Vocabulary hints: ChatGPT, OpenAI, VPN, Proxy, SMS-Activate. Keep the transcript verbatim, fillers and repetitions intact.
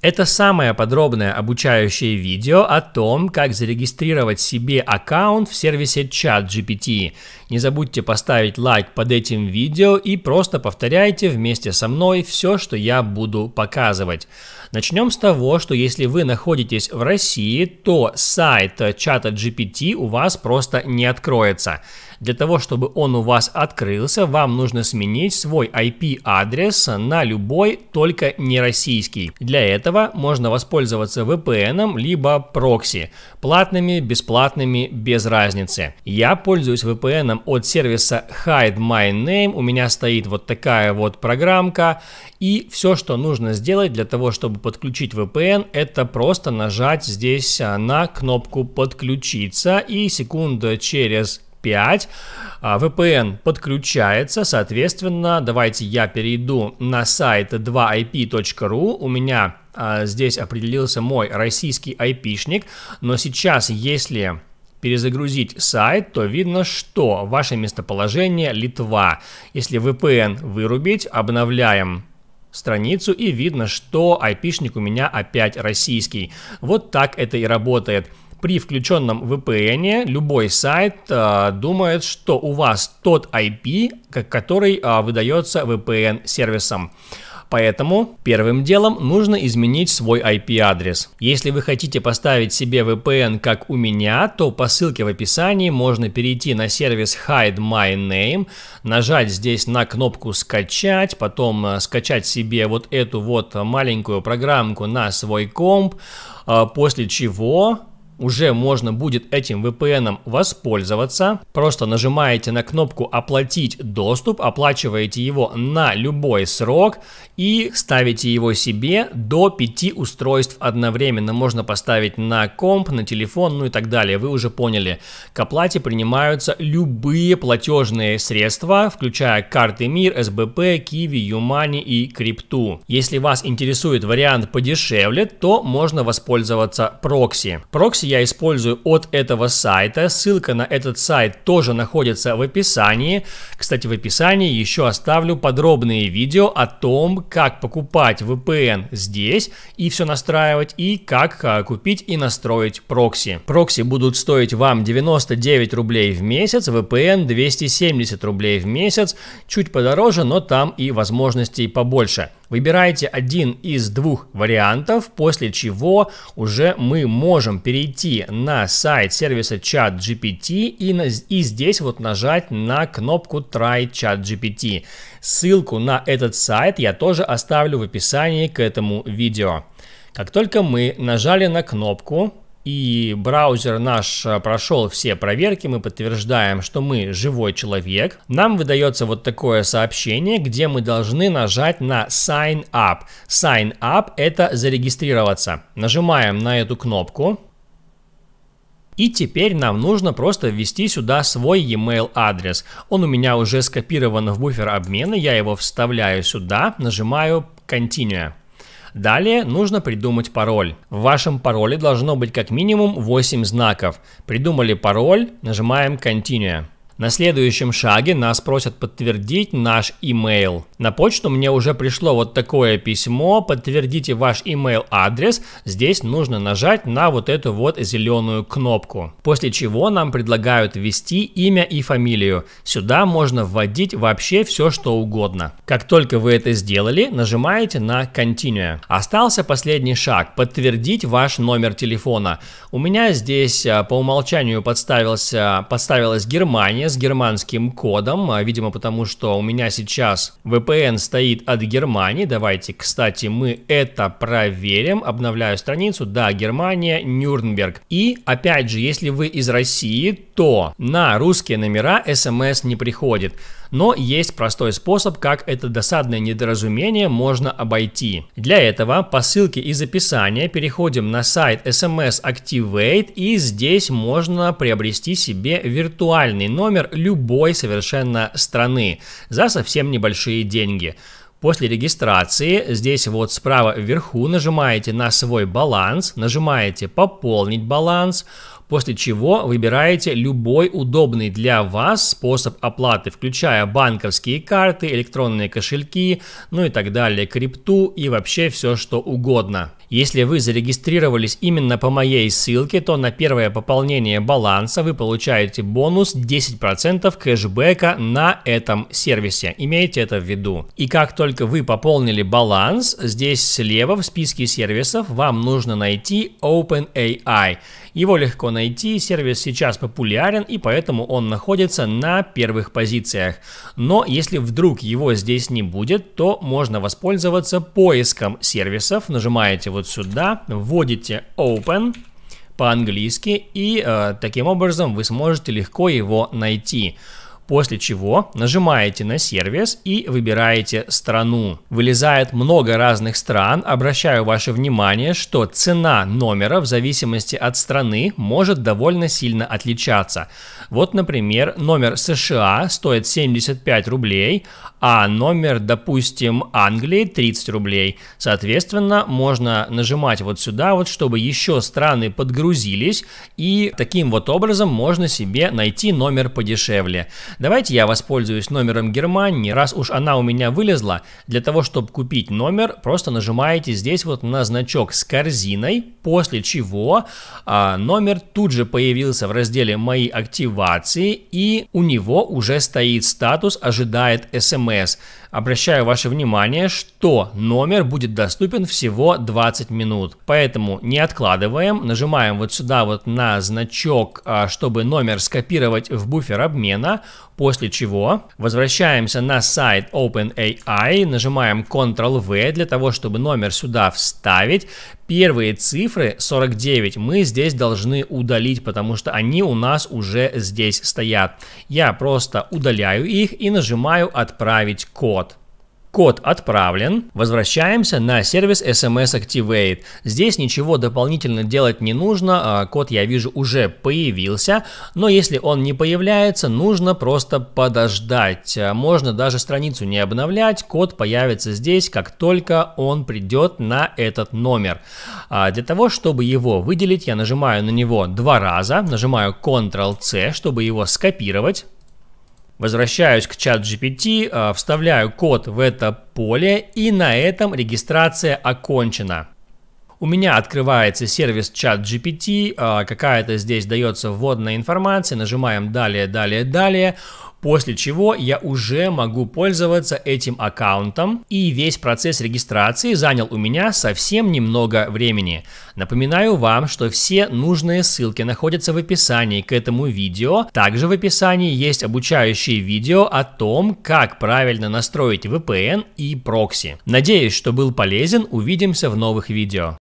Это самое подробное обучающее видео о том, как зарегистрировать себе аккаунт в сервисе чат джи пи ти. Не забудьте поставить лайк под этим видео и просто повторяйте вместе со мной все, что я буду показывать. Начнем с того, что если вы находитесь в России, то сайт чат джи пи ти у вас просто не откроется. Для того, чтобы он у вас открылся, вам нужно сменить свой ай пи адрес на любой, только не российский. Для этого можно воспользоваться ви пи эн либо прокси. Платными, бесплатными, без разницы. Я пользуюсь ви пи эн от сервиса хайд май нейм. У меня стоит вот такая вот программка. И все, что нужно сделать для того, чтобы подключить ви пи эн, это просто нажать здесь на кнопку «Подключиться», и секунду через пять ви пи эн подключается. Соответственно, давайте я перейду на сайт два ай пи точка ру. У меня а, здесь определился мой российский айпишник, но сейчас, если перезагрузить сайт, то видно, что ваше местоположение Литва. Если ви пи эн вырубить, обновляем страницу, и видно, что айпишник у меня опять российский. Вот так это и работает. При включенном ви пи эн любой сайт э, думает, что у вас тот ай пи, который э, выдается ви пи эн-сервисом. Поэтому первым делом нужно изменить свой ай пи адрес. Если вы хотите поставить себе ви пи эн, как у меня, то по ссылке в описании можно перейти на сервис хайд май нейм, нажать здесь на кнопку «Скачать», потом скачать себе вот эту вот маленькую программку на свой комп, э, после чего уже можно будет этим ви пи эн воспользоваться. Просто нажимаете на кнопку «Оплатить доступ», оплачиваете его на любой срок и ставите его себе до пяти устройств одновременно. Можно поставить на комп, на телефон, ну и так далее. Вы уже поняли. К оплате принимаются любые платежные средства, включая карты МИР, эс бэ пэ, Киви, Юмани и крипту. Если вас интересует вариант подешевле, то можно воспользоваться прокси. Прокси я использую от этого сайта. Ссылка на этот сайт тоже находится в описании. Кстати, в описании еще оставлю подробные видео о том, как покупать ви пи эн здесь и все настраивать, и как купить и настроить прокси. Прокси будут стоить вам девяносто девять рублей в месяц, ви пи эн двести семьдесят рублей в месяц. Чуть подороже, но там и возможностей побольше. Выбирайте один из двух вариантов, после чего уже мы можем перейти на сайт сервиса чат джи пи ти и, на, и здесь вот нажать на кнопку трай чат джи пи ти. Ссылку на этот сайт я тоже оставлю в описании к этому видео. Как только мы нажали на кнопку и браузер наш прошел все проверки, мы подтверждаем, что мы живой человек, нам выдается вот такое сообщение, где мы должны нажать на сайн ап. сайн ап – это зарегистрироваться. Нажимаем на эту кнопку. И теперь нам нужно просто ввести сюда свой и мейл адрес. Он у меня уже скопирован в буфер обмена, я его вставляю сюда, нажимаю «Continue». Далее нужно придумать пароль. В вашем пароле должно быть как минимум восемь знаков. Придумали пароль, нажимаем «Continue». На следующем шаге нас просят подтвердить наш имейл. На почту мне уже пришло вот такое письмо. Подтвердите ваш имейл адрес. Здесь нужно нажать на вот эту вот зеленую кнопку. После чего нам предлагают ввести имя и фамилию. Сюда можно вводить вообще все, что угодно. Как только вы это сделали, нажимаете на «Continue». Остался последний шаг – подтвердить ваш номер телефона. У меня здесь по умолчанию подставился, подставилась Германия с германским кодом, видимо, потому что у меня сейчас ви пи эн стоит от Германии. Давайте, кстати, мы это проверим. Обновляю страницу. Да, Германия, Нюрнберг. И, опять же, если вы из России, то на русские номера эс эм эс не приходит. Но есть простой способ, как это досадное недоразумение можно обойти. Для этого по ссылке из описания переходим на сайт эс эм эс активейт, и здесь можно приобрести себе виртуальный номер любой совершенно страны за совсем небольшие деньги. После регистрации здесь вот справа вверху нажимаете на свой баланс, нажимаете «Пополнить баланс», после чего выбираете любой удобный для вас способ оплаты, включая банковские карты, электронные кошельки, ну и так далее, крипту и вообще все, что угодно. Если вы зарегистрировались именно по моей ссылке, то на первое пополнение баланса вы получаете бонус десять процентов кэшбэка на этом сервисе. Имейте это в виду. И как только вы пополнили баланс, здесь слева в списке сервисов вам нужно найти OpenAI. Его легко найти, сервис сейчас популярен и поэтому он находится на первых позициях. Но если вдруг его здесь не будет, то можно воспользоваться поиском сервисов. Нажимаете вот сюда, вводите Open по-английски и э, таким образом вы сможете легко его найти. После чего нажимаете на сервис и выбираете страну. Вылезает много разных стран. Обращаю ваше внимание, что цена номера в зависимости от страны может довольно сильно отличаться. Вот, например, номер США стоит семьдесят пять рублей, а номер, допустим, Англии тридцать рублей. Соответственно, можно нажимать вот сюда, вот, чтобы еще страны подгрузились, и таким вот образом можно себе найти номер подешевле. Давайте я воспользуюсь номером Германии, раз уж она у меня вылезла. Для того, чтобы купить номер, просто нажимаете здесь вот на значок с корзиной, после чего а, номер тут же появился в разделе «Мои активации», и у него уже стоит статус «Ожидает эс эм эс». Обращаю ваше внимание, что номер будет доступен всего двадцать минут. Поэтому не откладываем, нажимаем вот сюда вот на значок, чтобы номер скопировать в буфер обмена. После чего возвращаемся на сайт OpenAI, нажимаем контрол вэ для того, чтобы номер сюда вставить. Первые цифры сорок девять мы здесь должны удалить, потому что они у нас уже здесь стоят. Я просто удаляю их и нажимаю «Отправить код». Код отправлен. Возвращаемся на сервис эс эм эс Activate. Здесь ничего дополнительно делать не нужно. Код, я вижу, уже появился. Но если он не появляется, нужно просто подождать. Можно даже страницу не обновлять. Код появится здесь, как только он придет на этот номер. Для того, чтобы его выделить, я нажимаю на него два раза. Нажимаю контрол цэ, чтобы его скопировать. Возвращаюсь к чат джи пи ти, вставляю код в это поле, и на этом регистрация окончена. У меня открывается сервис чат джи пи ти, какая-то здесь дается вводная информация, нажимаем «Далее, далее, далее». После чего я уже могу пользоваться этим аккаунтом, и весь процесс регистрации занял у меня совсем немного времени. Напоминаю вам, что все нужные ссылки находятся в описании к этому видео. Также в описании есть обучающие видео о том, как правильно настроить вэ пэ эн и прокси. Надеюсь, что был полезен. Увидимся в новых видео.